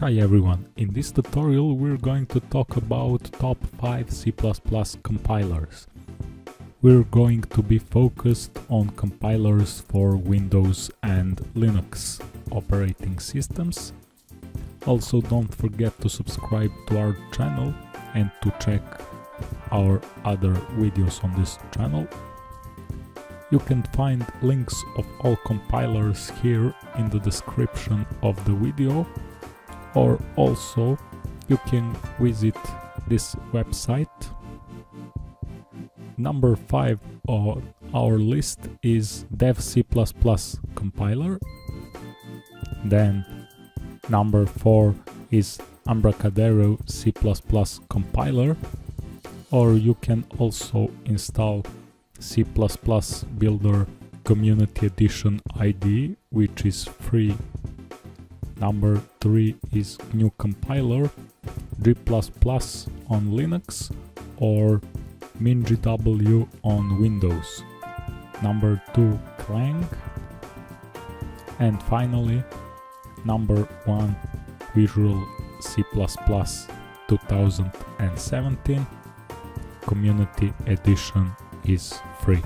Hi everyone, in this tutorial we're going to talk about top 5 C++ compilers. We're going to be focused on compilers for Windows and Linux operating systems. Also, don't forget to subscribe to our channel and to check our other videos on this channel. You can find links of all compilers here in the description of the video. Or also, you can visit this website. Number 5 on our list is Dev C++ compiler. Then number 4 is Embarcadero C++ compiler. Or you can also install C++ Builder Community Edition IDE, which is free. Number 3 is GNU compiler, G++ on Linux or MinGW on Windows. Number 2, Clang. And finally, number 1, Visual C++ 2017 Community Edition is free.